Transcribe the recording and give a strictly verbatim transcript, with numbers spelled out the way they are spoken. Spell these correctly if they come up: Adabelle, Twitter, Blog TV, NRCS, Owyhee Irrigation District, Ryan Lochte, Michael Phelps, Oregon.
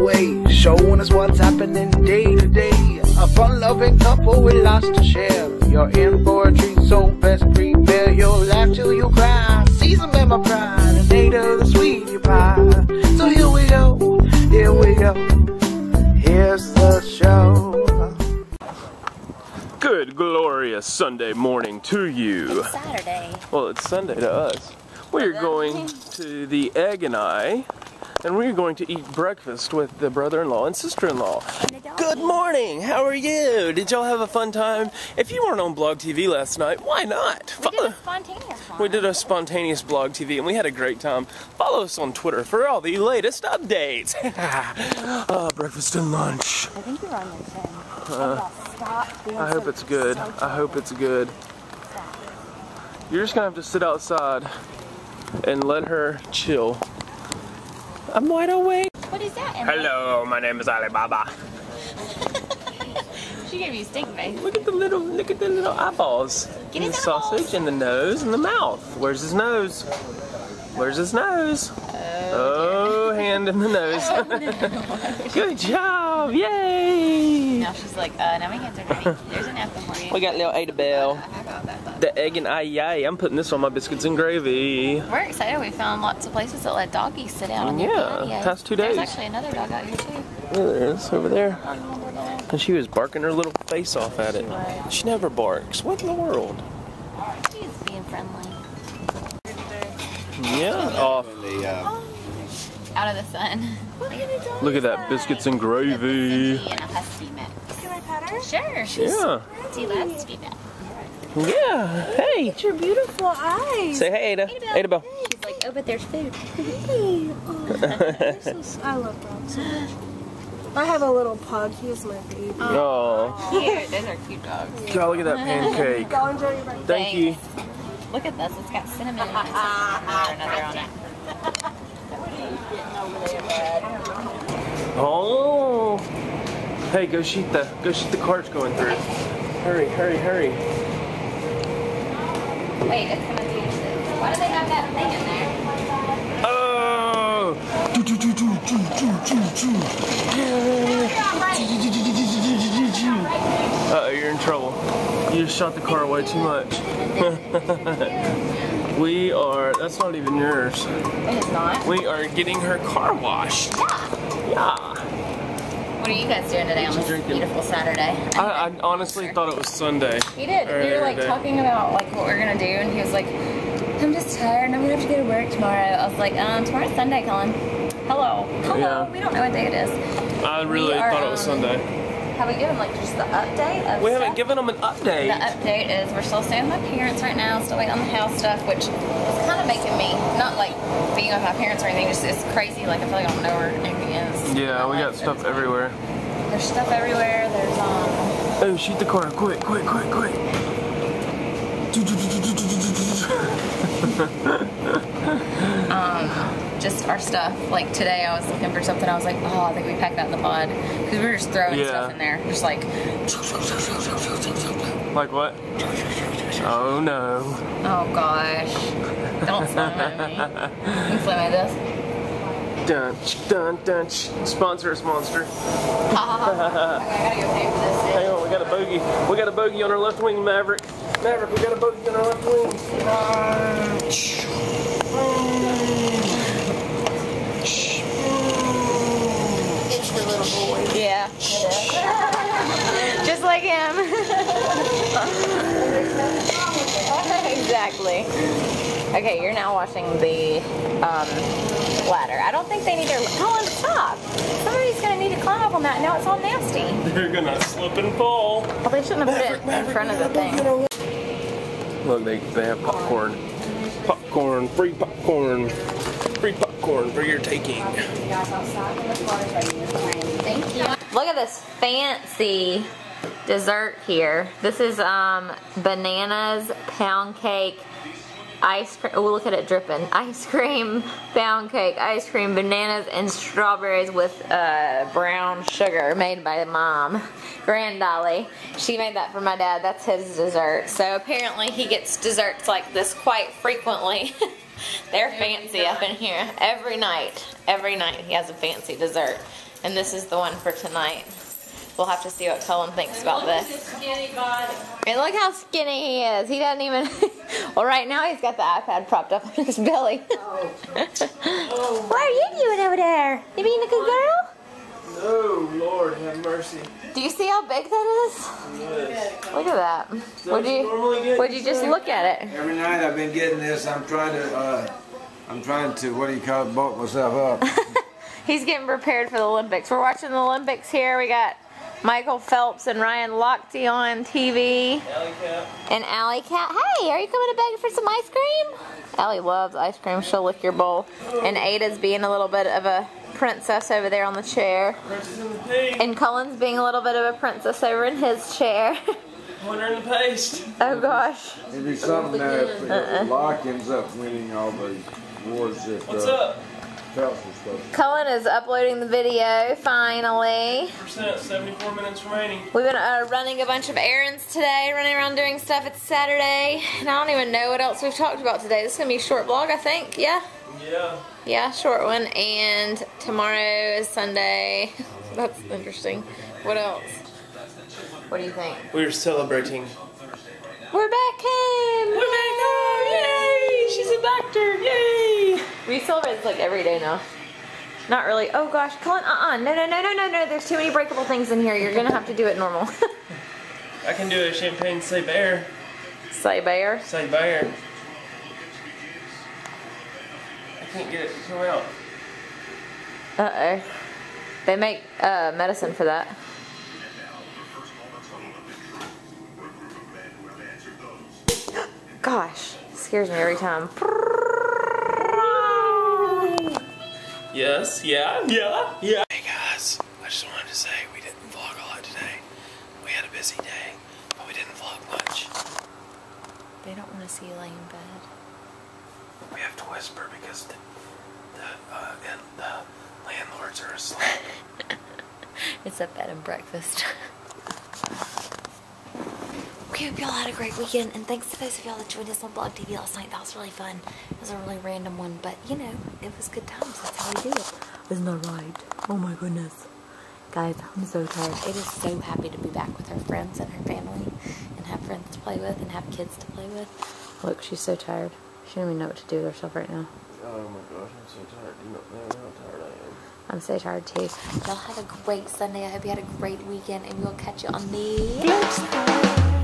away, showing us what's happening day to day. A fun-loving couple with lots to share. You're in for a treat, so best prepare. You'll laugh till you cry, season by my pride, and later the sweetie pie. So here we go, here we go, here's the show. Good glorious Sunday morning to you. It's Saturday. Well, it's Sunday to us. We're going to the Egg and I, and we're going to eat breakfast with the brother-in-law and sister-in-law. Good morning! How are you? Did y'all have a fun time? If you weren't on Blog T V last night, why not? We Follow. did a spontaneous one. We did a spontaneous Blog T V, and we had a great time. Follow us on Twitter for all the latest updates. uh, breakfast and lunch. I think you're on your phone. Uh, I hope it's good. I hope it's good. You're just going to have to sit outside and let her chill. I'm wide awake. What is that, Emily? Hello, my name is Alibaba. She gave you stink face. Look at the little, look at the little eyeballs. Get and the sausage eyeballs. And the nose and the mouth. Where's his nose? Where's his nose? Oh, oh hand in the nose. Oh, no. Good job! Yay! Now she's like, uh, now my hands are dirty. There's a napkin for you. We got little Adabelle. Uh, I got that. The egg and I, yay, I'm putting this on my biscuits and gravy. We're excited. We found lots of places that let doggies sit down. Yeah, on their past two days. There's actually another dog out here too. Yeah, there is, over there. And she was barking her little face off at it. She was. She never barks. What in the world? She's being friendly. Yeah, off. Oh. Out of the sun. Look at that, biscuits and gravy. And a husky mix. Can I pet her? Sure. She's, yeah. She loves to be pet. Yeah, hey! Look at your beautiful eyes! Say hey, Ada. Ada Bell. She's like, oh, but there's food. Hey! Oh, so, I love dogs so much. I have a little pug. He's my baby. Oh, cute. Those are cute dogs. Yeah. Y'all, look at that pancake. Thank Thanks. you. Look at this. It's got cinnamon and something or another on it. What are you getting over there, bud? Oh! Hey, go shoot the, go shoot the cart's going through. Hurry, hurry, hurry. Wait, it's gonna be interesting. Why do they have that thing in there? Oh! Do do do do do do do do. Yeah. Uh oh, you're in trouble. You just shot the car way too much. We are. That's not even yours. It is not. We are getting her car washed. Yeah. Yeah. What are you guys doing today on this beautiful Saturday? I, I honestly sure. thought it was Sunday. He did. Or, we were like talking about like what we're gonna do, and he was like, "I'm just tired, and I'm gonna have to go to work tomorrow." I was like, "Um, tomorrow's Sunday, Colin." Hello, hello. Yeah. We don't know what day it is. I really are, thought it was um, Sunday. Have we given like just the update? Of we stuff? haven't given them an update. The update is we're still staying with my parents right now, still waiting on the house stuff, which is kind of making me not like being with my parents or anything. Just it's crazy. Like I feel like I don't know where anything is. Yeah, we got stuff everywhere. There's stuff everywhere. There's um. Oh, shoot the car! Quick, quick, quick, quick! um, just our stuff. Like today, I was looking for something. I was like, oh, I think we packed that in the pod because we were just throwing yeah. stuff in there, just like. Like what? Oh no! Oh gosh! Don't slam at me. You can slam at this. Dun, dun, dun. Sponsor us, monster. Uh, okay, I gotta go pay for this. Hang on, we got a bogey. We got a bogey on our left wing, Maverick. Maverick, we got a bogey on our left wing. It's your little boy. Yeah. Just like him. Exactly. Okay, you're now watching the um, ladder. I don't think they need their... Colin, stop! Somebody's going to need to climb up on that. Now it's all nasty. They're going to slip and fall. Well, they shouldn't have put it in front of the thing. Look, they, they have popcorn. Popcorn. Free popcorn. Free popcorn for your taking. Thank you. Look at this fancy dessert here. This is um, bananas, pound cake, ice cream. Oh, look at it dripping. Ice cream, pound cake, ice cream, bananas, and strawberries with uh, brown sugar made by mom. Grand Dolly. She made that for my dad. That's his dessert. So apparently he gets desserts like this quite frequently. They're fancy up in here. Every night. Every night he has a fancy dessert. And this is the one for tonight. We'll have to see what Cullen thinks about this. And look how skinny he is. He doesn't even... Well, right now he's got the iPad propped up on his belly. Oh. Oh. What are you doing over there? You being a good girl? No, Lord have mercy. Do you see how big that is? Yes. Look at that. Would you, would you just look at it? Every night I've been getting this. I'm trying to, uh, I'm trying to, what do you call it, bulk myself up. He's getting prepared for the Olympics. We're watching the Olympics here. We got Michael Phelps and Ryan Lochte on T V. Alley Cat. And Alley Cat. Hey, are you coming to beg for some ice cream? Allie loves ice cream. She'll lick your bowl. And Ada's being a little bit of a princess over there on the chair. Princess in the thing. And Cullen's being a little bit of a princess over in his chair. Winner in the paste. Oh, gosh. It'd be something that if uh-uh. Locke ends up winning all the awards. That, What's uh, up? Cullen is uploading the video, finally. seventy-four minutes remaining. We've been uh, running a bunch of errands today, running around doing stuff. It's Saturday, and I don't even know what else we've talked about today. This is going to be a short vlog, I think, yeah? Yeah. Yeah, short one, and tomorrow is Sunday. That's interesting. What else? What do you think? We're celebrating. We're back home! We're back home! Yay! She's a doctor! Yay! We celebrate this like every day now. Not really. Oh gosh, Cullen, uh-uh. No, no, no, no, no, no. There's too many breakable things in here. You're going to have to do it normal. I can do a champagne say bear. Say bear? Say bear. I can't get it to come out. Uh-oh. They make uh, medicine for that. Gosh, scares me every time. Yes, yeah, yeah, yeah. Hey guys, I just wanted to say we didn't vlog a lot today. We had a busy day, but we didn't vlog much. They don't want to see you laying in bed. We have to whisper because the the, uh, and the landlords are asleep. It's a bed and breakfast. I hope y'all had a great weekend, and thanks to those of y'all that joined us on Blog T V last night. That was really fun. It was a really random one, but you know, it was good times. That's how we do it. Isn't that right? Oh my goodness. Guys, I'm so tired. It is so happy to be back with her friends and her family, and have friends to play with, and have kids to play with. Look, she's so tired. She doesn't even know what to do with herself right now. Oh my gosh, I'm so tired. You don't know how tired I am. I'm so tired too. Y'all have a great Sunday. I hope you had a great weekend, and we'll catch you on the next time.